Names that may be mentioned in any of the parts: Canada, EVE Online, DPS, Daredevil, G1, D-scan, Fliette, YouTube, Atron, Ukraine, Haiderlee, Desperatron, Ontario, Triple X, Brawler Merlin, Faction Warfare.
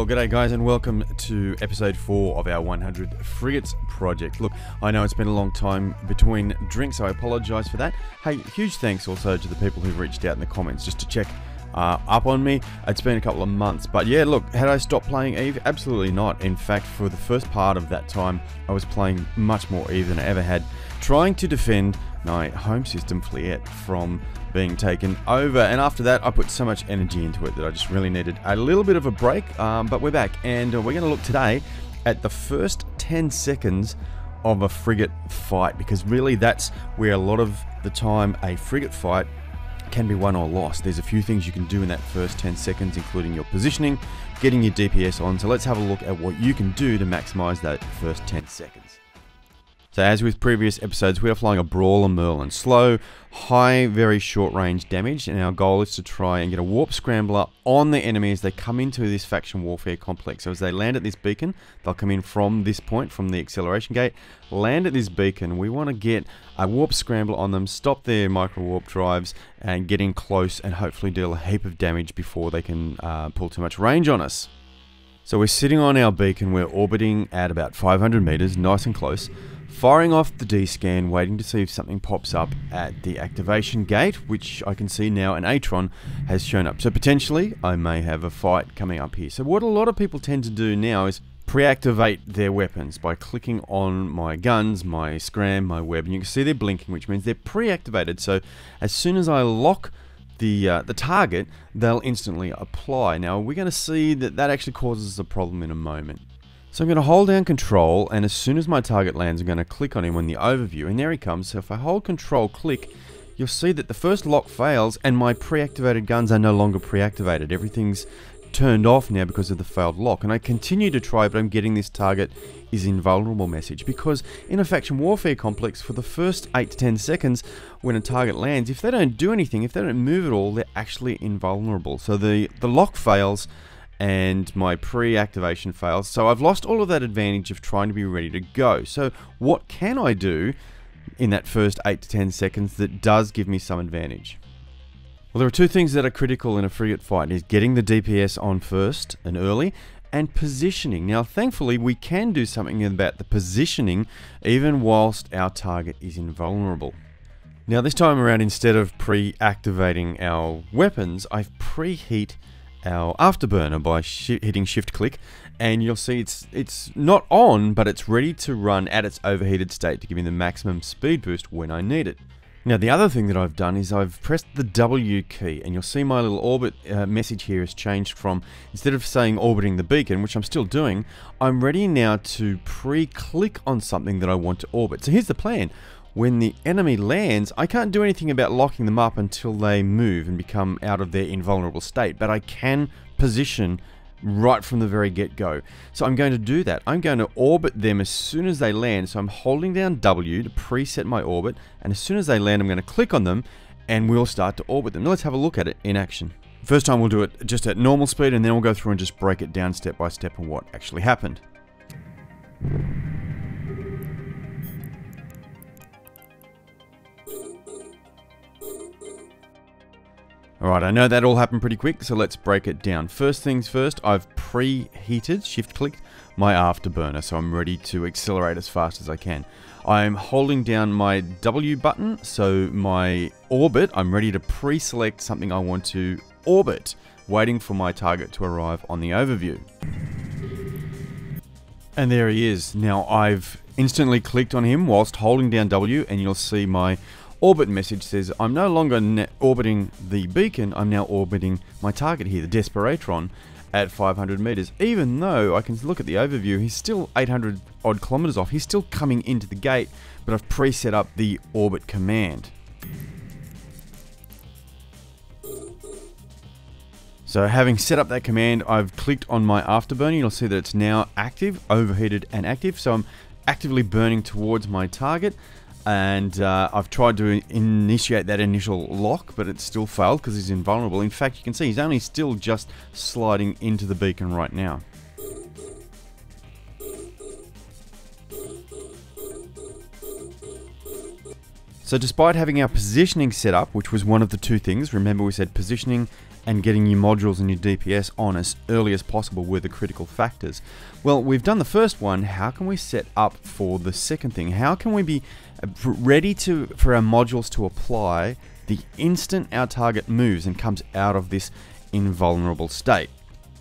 Well, g'day guys, and welcome to episode 4 of our 100 Frigates project. Look, I know it's been a long time between drinks, so I apologise for that. Hey, huge thanks also to the people who've reached out in the comments just to check up on me. It's been a couple of months, but yeah, look, had I stopped playing EVE? Absolutely not. In fact, for the first part of that time, I was playing much more EVE than I ever had, trying to defend my home system, Fliette, from being taken over. And after that, I put so much energy into it that I just really needed a little bit of a break, but we're back, and we're going to look today at the first 10 seconds of a frigate fight, because really that's where a lot of the time a frigate fight can be won or lost. There's a few things you can do in that first 10 seconds, including your positioning, getting your DPS on. So let's have a look at what you can do to maximize that first 10 seconds. So as with previous episodes, we are flying a Brawler Merlin. Slow, high, very short range damage, and our goal is to try and get a warp scrambler on the enemy as they come into this Faction Warfare complex. So as they land at this beacon, they'll come in from this point, from the acceleration gate, land at this beacon. We want to get a warp scrambler on them, stop their micro warp drives, and get in close and hopefully deal a heap of damage before they can pull too much range on us. So we're sitting on our beacon, we're orbiting at about 500 meters, nice and close, firing off the D-scan, waiting to see if something pops up at the activation gate, which I can see now an Atron has shown up. So potentially, I may have a fight coming up here. So what a lot of people tend to do now is pre-activate their weapons by clicking on my guns, my scram, my web, and you can see they're blinking, which means they're pre-activated. So as soon as I lock the target, they'll instantly apply. Now we're going to see that that actually causes a problem in a moment. So I'm going to hold down control, and as soon as my target lands, I'm going to click on him in the overview, and there he comes. So if I hold control click, you'll see that the first lock fails and my pre-activated guns are no longer pre-activated. Everything's turned off now because of the failed lock, and I continue to try, but I'm getting this target is invulnerable message, because in a Faction Warfare complex, for the first 8 to 10 seconds when a target lands, if they don't do anything, if they don't move at all, they're actually invulnerable. So the lock fails and my pre-activation fails, so I've lost all of that advantage of trying to be ready to go. So what can I do in that first 8 to 10 seconds that does give me some advantage? Well, there are two things that are critical in a frigate fight, is getting the DPS on first and early, and positioning. Now, thankfully, we can do something about the positioning even whilst our target is invulnerable. Now, this time around, instead of pre-activating our weapons, I've preheat our afterburner by hitting shift click, and you'll see it's not on, but it's ready to run at its overheated state to give me the maximum speed boost when I need it. Now, the other thing that I've done is I've pressed the W key, and you'll see my little orbit message here has changed from, instead of saying orbiting the beacon, which I'm still doing, I'm ready now to pre-click on something that I want to orbit. So here's the plan. When the enemy lands, I can't do anything about locking them up until they move and become out of their invulnerable state, but I can position right from the very get-go. So I'm going to do that. I'm going to orbit them as soon as they land. So I'm holding down W to preset my orbit, and as soon as they land, I'm going to click on them and we'll start to orbit them. Now let's have a look at it in action. First time we'll do it just at normal speed, and then we'll go through and just break it down step by step on what actually happened. Alright, I know that all happened pretty quick, so let's break it down. First things first, I've preheated, shift-clicked, my afterburner, so I'm ready to accelerate as fast as I can. I'm holding down my W button, so my orbit, I'm ready to pre-select something I want to orbit, waiting for my target to arrive on the overview. And there he is. Now, I've instantly clicked on him whilst holding down W, and you'll see my orbit message says I'm no longer orbiting the beacon, I'm now orbiting my target here, the Desperatron, at 500 meters. Even though I can look at the overview, he's still 800 odd kilometers off, he's still coming into the gate, but I've pre-set up the orbit command. So having set up that command, I've clicked on my afterburner, you'll see that it's now active, overheated and active, so I'm actively burning towards my target. And I've tried to initiate that initial lock, but it's still failed because he's invulnerable. In fact, you can see he's only still just sliding into the beacon right now. So despite having our positioning set up, which was one of the two things, remember we said positioning and getting your modules and your DPS on as early as possible were the critical factors. Well, we've done the first one, how can we set up for the second thing? How can we be ready for our modules to apply the instant our target moves and comes out of this invulnerable state?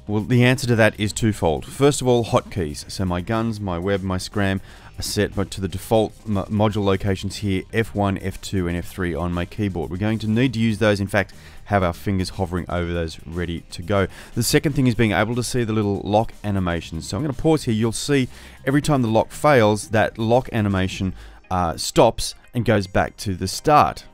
Well, the answer to that is twofold. First of all, hotkeys. So my guns, my web, my scram are set to the default module locations here, F1, F2, and F3 on my keyboard. We're going to need to use those, in fact, have our fingers hovering over those ready to go. The second thing is being able to see the little lock animations. So I'm going to pause here. You'll see every time the lock fails, that lock animation stops and goes back to the start.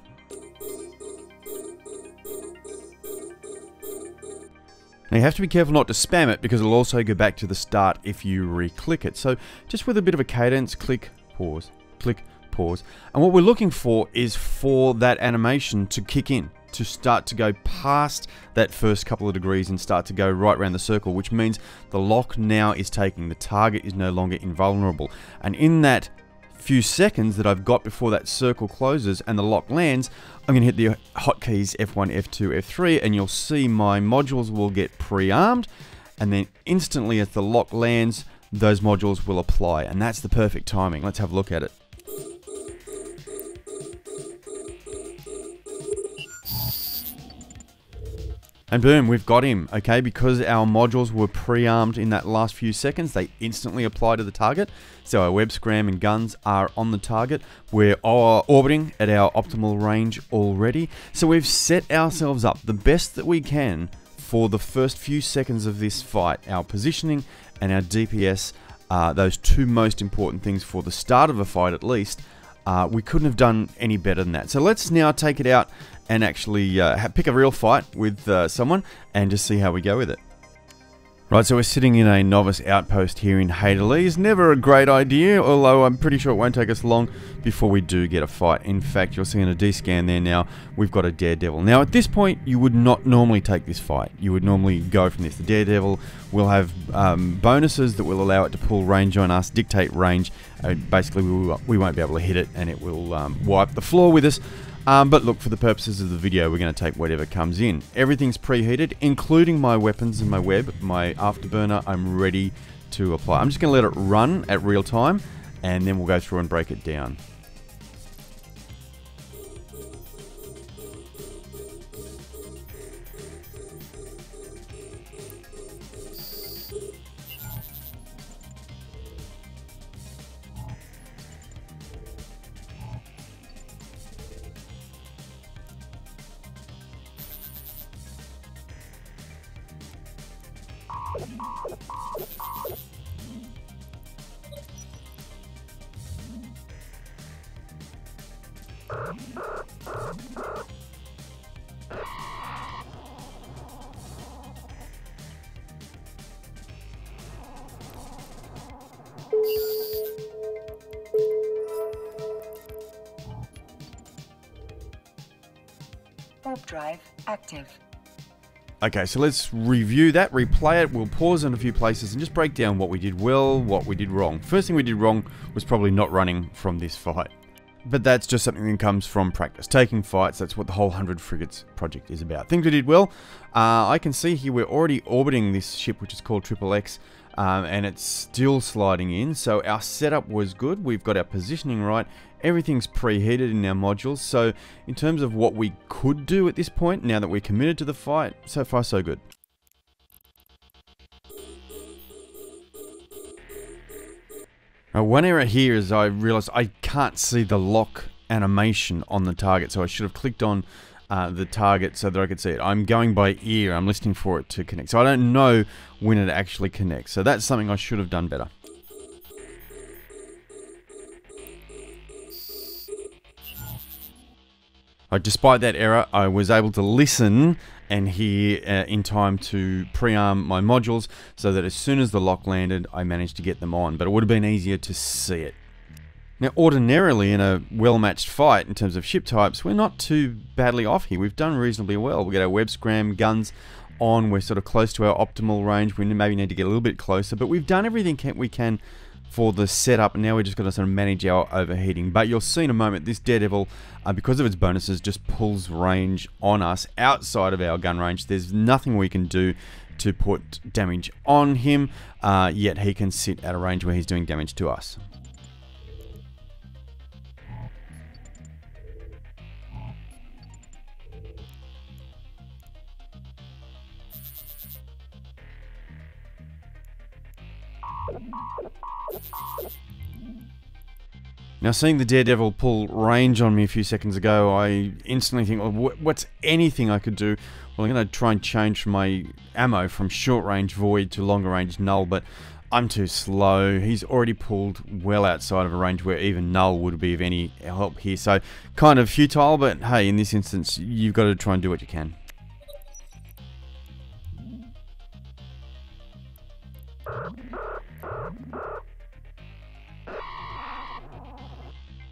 Now you have to be careful not to spam it because it'll also go back to the start if you re-click it. So just with a bit of a cadence, click, pause. And what we're looking for is for that animation to kick in, to start to go past that first couple of degrees and start to go right around the circle, which means the lock now is taking, the target is no longer invulnerable. And in that few seconds that I've got before that circle closes and the lock lands, I'm going to hit the hotkeys F1, F2, F3, and you'll see my modules will get pre-armed, and then instantly as the lock lands, those modules will apply, and that's the perfect timing. Let's have a look at it. And boom, we've got him, okay? Because our modules were pre-armed in that last few seconds, they instantly apply to the target. So our web, scram, and guns are on the target. We're orbiting at our optimal range already. So we've set ourselves up the best that we can for the first few seconds of this fight. Our positioning and our DPS are those two most important things for the start of a fight, at least. We couldn't have done any better than that. So let's now take it out and actually pick a real fight with someone and just see how we go with it. Right, so we're sitting in a novice outpost here in Haiderlee. It's never a great idea, although I'm pretty sure it won't take us long before we do get a fight. In fact, you'll see in a D-scan there now, we've got a Daredevil. Now, at this point, you would not normally take this fight. You would normally go from this. The Daredevil will have bonuses that will allow it to pull range on us, dictate range. Basically, we won't be able to hit it, and it will wipe the floor with us. But look, for the purposes of the video, we're going to take whatever comes in. Everything's preheated, including my weapons and my web, my afterburner. I'm ready to apply. I'm just going to let it run at real time, and then we'll go through and break it down. Warp drive active. Okay, so let's review that, replay it. We'll pause in a few places and just break down what we did well, what we did wrong. First thing we did wrong was probably not running from this fight. But that's just something that comes from practice. Taking fights, that's what the whole 100 Frigates project is about. Things we did well, I can see here we're already orbiting this ship, which is called Triple X, and it's still sliding in. So our setup was good. We've got our positioning right. Everything's preheated in our modules, so in terms of what we could do at this point, now that we're committed to the fight, so far so good. Now, one error here is I realised I can't see the lock animation on the target, so I should have clicked on the target so that I could see it. I'm going by ear, I'm listening for it to connect, so I don't know when it actually connects, so that's something I should have done better. Despite that error, I was able to listen and hear in time to pre-arm my modules so that as soon as the lock landed, I managed to get them on, but it would have been easier to see it. Now, ordinarily in a well-matched fight in terms of ship types, we're not too badly off here. We've done reasonably well. We get our web, scram, guns on. We're sort of close to our optimal range. We maybe need to get a little bit closer, but we've done everything we can for the setup. Now we're just going to sort of manage our overheating. But you'll see in a moment, this Daredevil, because of its bonuses, just pulls range on us outside of our gun range. There's nothing we can do to put damage on him, yet he can sit at a range where he's doing damage to us. Now, seeing the Daredevil pull range on me a few seconds ago, I instantly think, well, what's anything I could do? Well, I'm going to try and change my ammo from short range void to longer range null, but I'm too slow. He's already pulled well outside of a range where even null would be of any help here. So, kind of futile, but hey, in this instance, you've got to try and do what you can.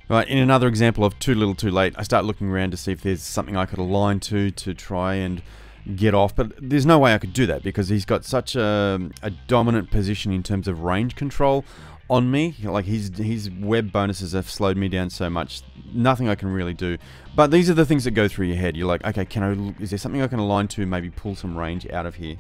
Right, in another example of too little too late, I start looking around to see if there's something I could align to try and get off, but there's no way I could do that because he's got such a dominant position in terms of range control on me. Like, his web bonuses have slowed me down so much, nothing I can really do. But these are the things that go through your head. You're like, okay, is there something I can align to, maybe pull some range out of here?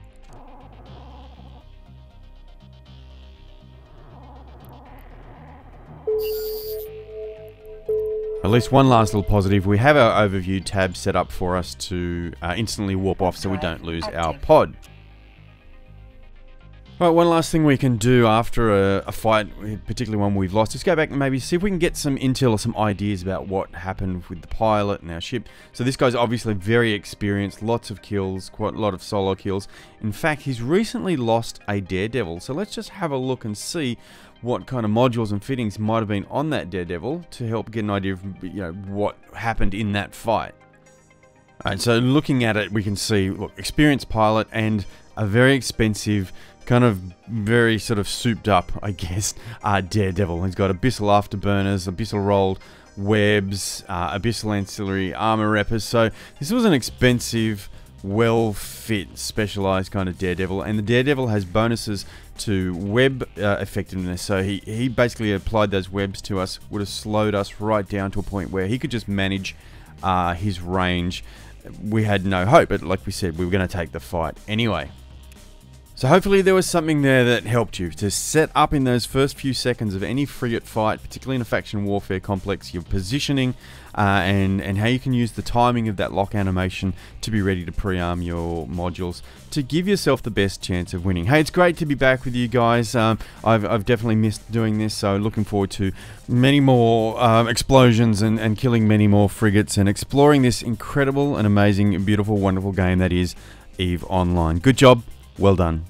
At least one last little positive, we have our overview tab set up for us to instantly warp off so we don't lose our pod. Right, one last thing we can do after a fight, particularly one we've lost, is go back and maybe see if we can get some intel or some ideas about what happened with the pilot and our ship. So this guy's obviously very experienced, lots of kills, quite a lot of solo kills. In fact, he's recently lost a Daredevil. So let's just have a look and see what kind of modules and fittings might have been on that Daredevil to help get an idea of, you know, what happened in that fight. Alright, so looking at it, we can see, look, experienced pilot and a very expensive, kind of very sort of souped up, I guess, Daredevil. He's got abyssal afterburners, abyssal rolled webs, abyssal ancillary armor reppers. So this was an expensive, well-fit, specialized kind of Daredevil, and the Daredevil has bonuses to web effectiveness. So he basically applied those webs to us, would have slowed us right down to a point where he could just manage his range. We had no hope, but like we said, we were going to take the fight anyway. So hopefully there was something there that helped you to set up in those first few seconds of any frigate fight, particularly in a faction warfare complex, your positioning and how you can use the timing of that lock animation to be ready to pre-arm your modules to give yourself the best chance of winning. Hey, it's great to be back with you guys. I've definitely missed doing this, so looking forward to many more explosions and killing many more frigates and exploring this incredible and amazing, beautiful, wonderful game that is EVE Online. Good job. Well done.